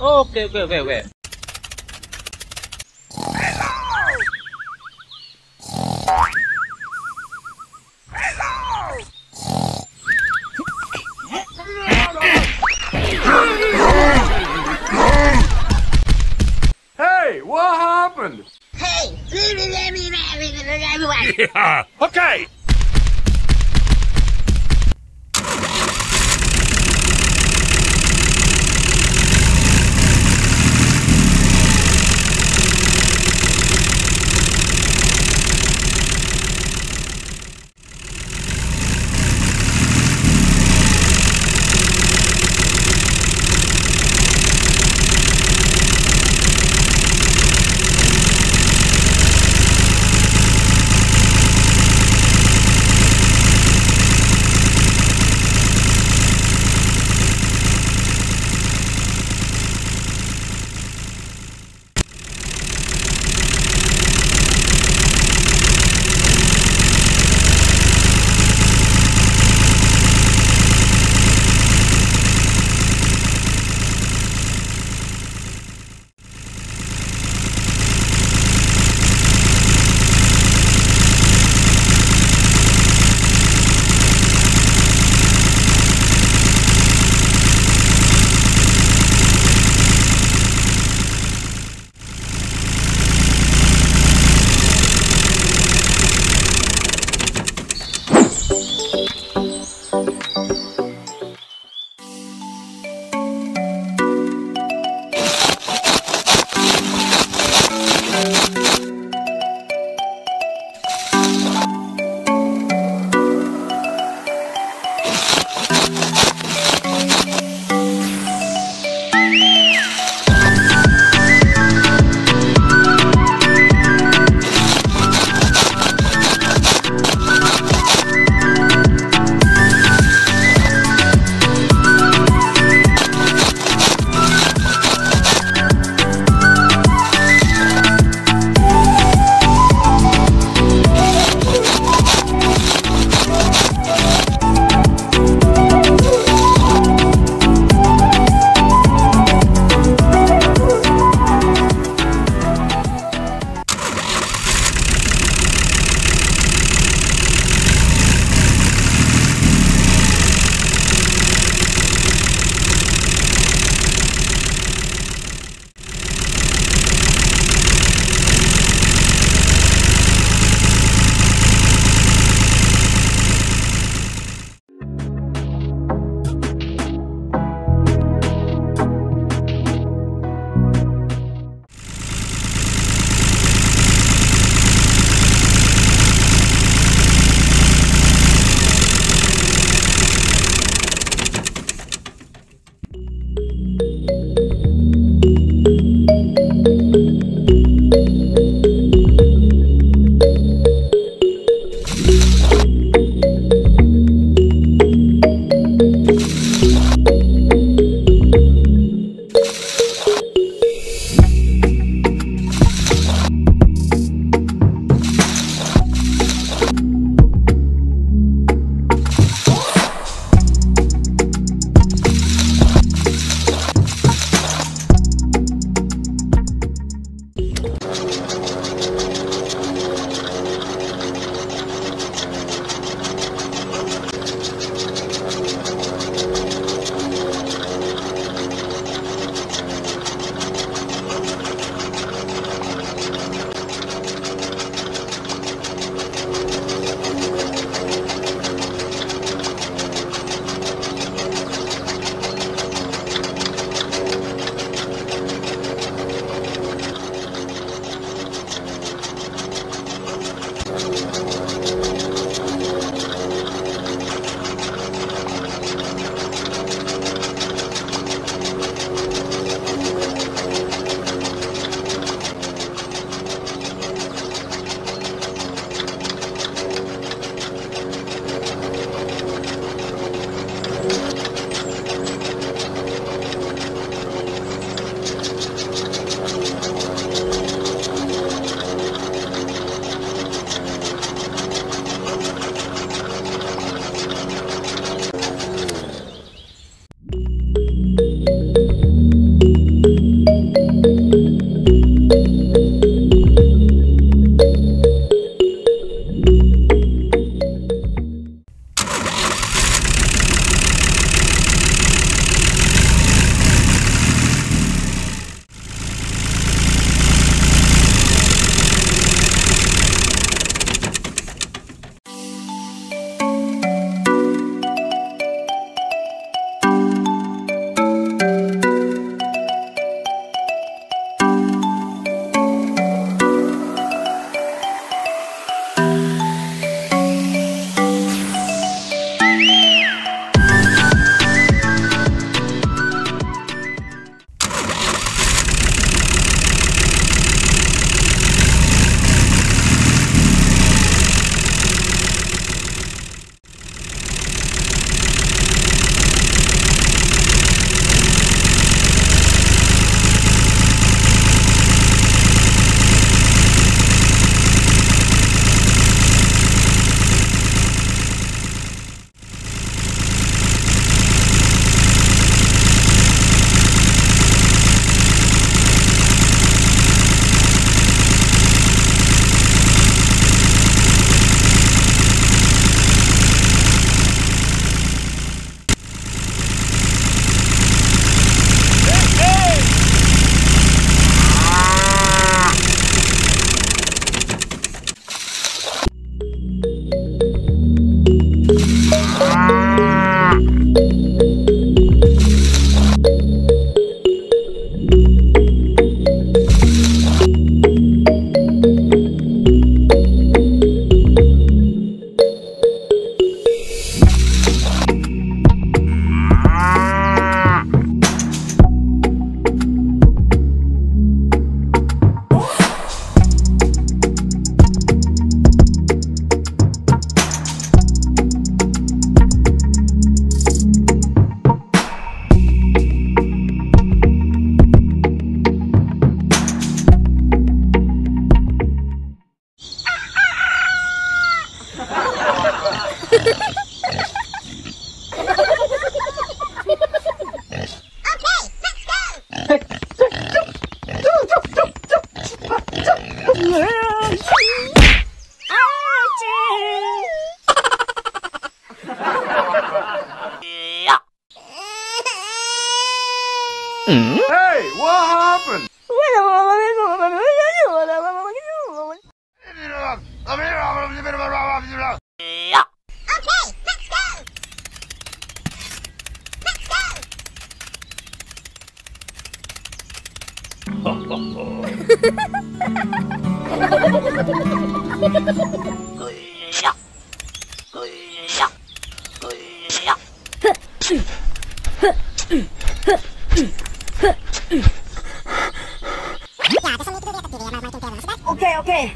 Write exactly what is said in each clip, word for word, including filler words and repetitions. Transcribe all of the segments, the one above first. Okay, okay, okay, okay. Hey, what happened? Hey, everyone. Yeah, okay. Mm? Hey, what happened? Okay, let's go. Let's go. Okay, okay.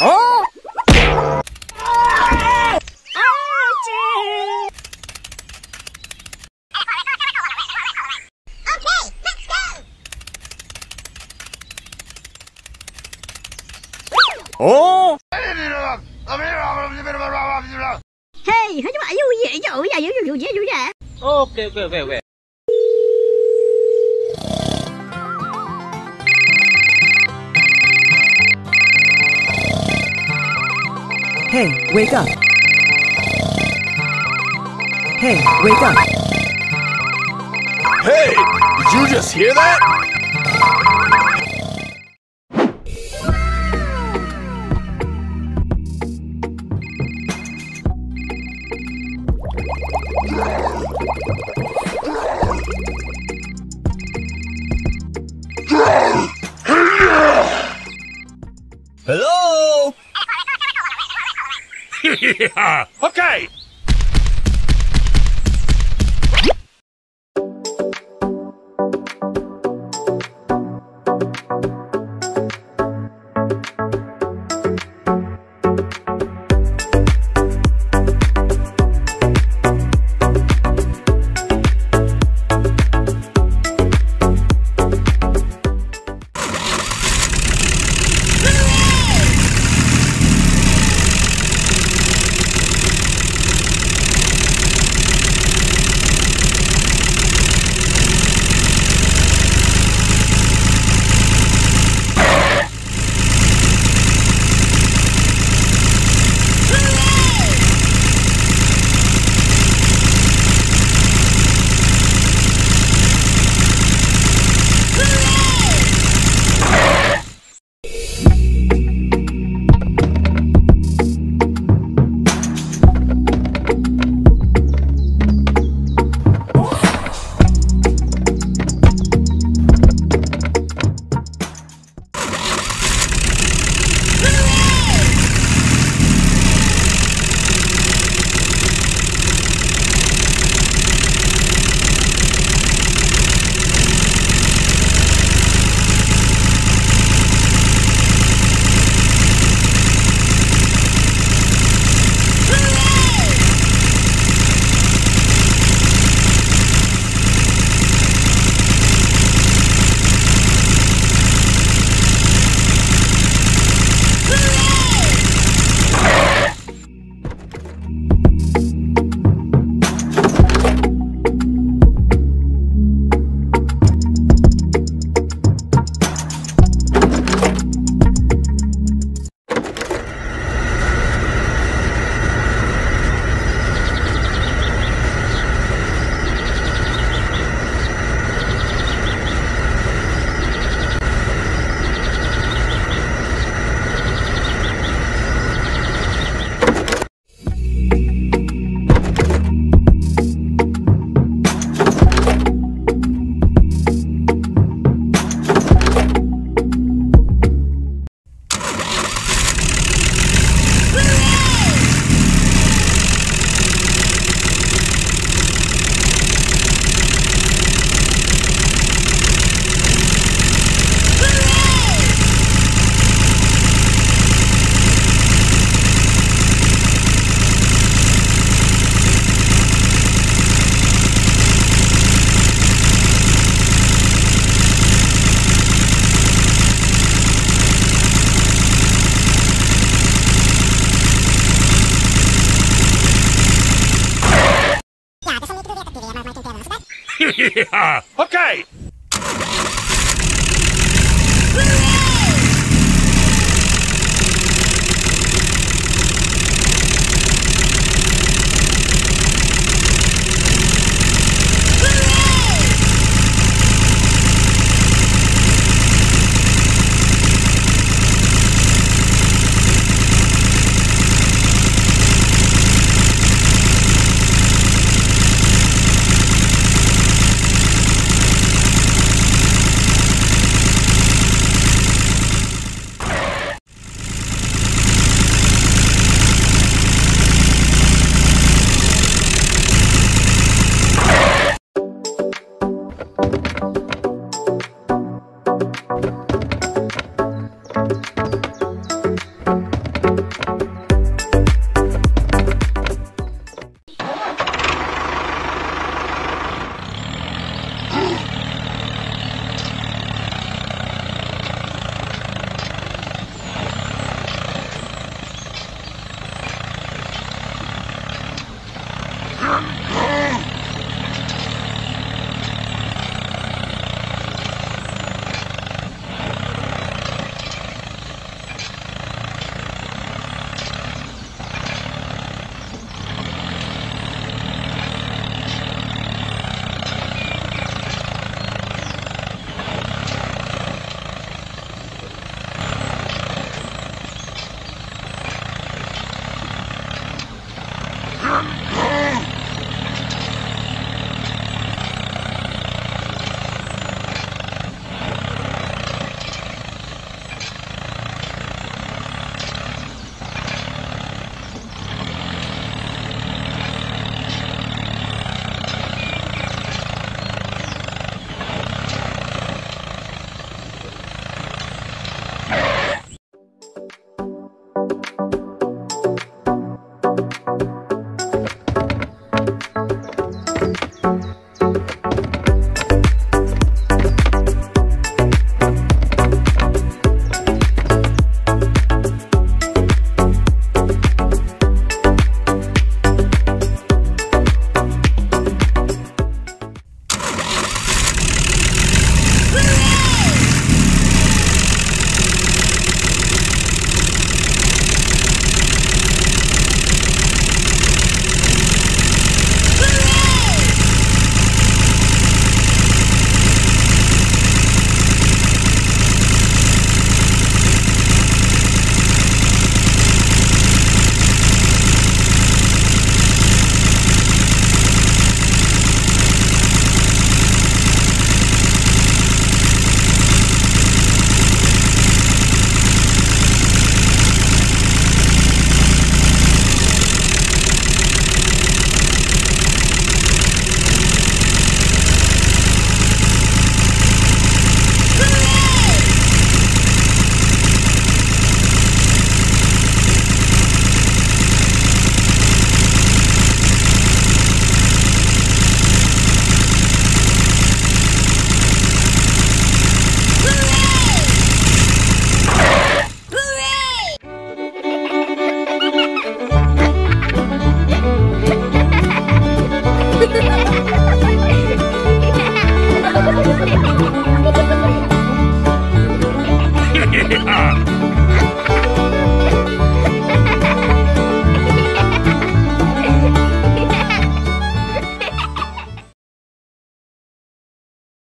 Oh! Oh! Hey, how are you? Yeah, yo, yeah, you, you, yeah, you, yeah. Okay, okay, okay, okay. Hey, wake up. Hey, wake up. Hey, did you just hear that? Hello? Yeah. Okay. Yeah. Okay.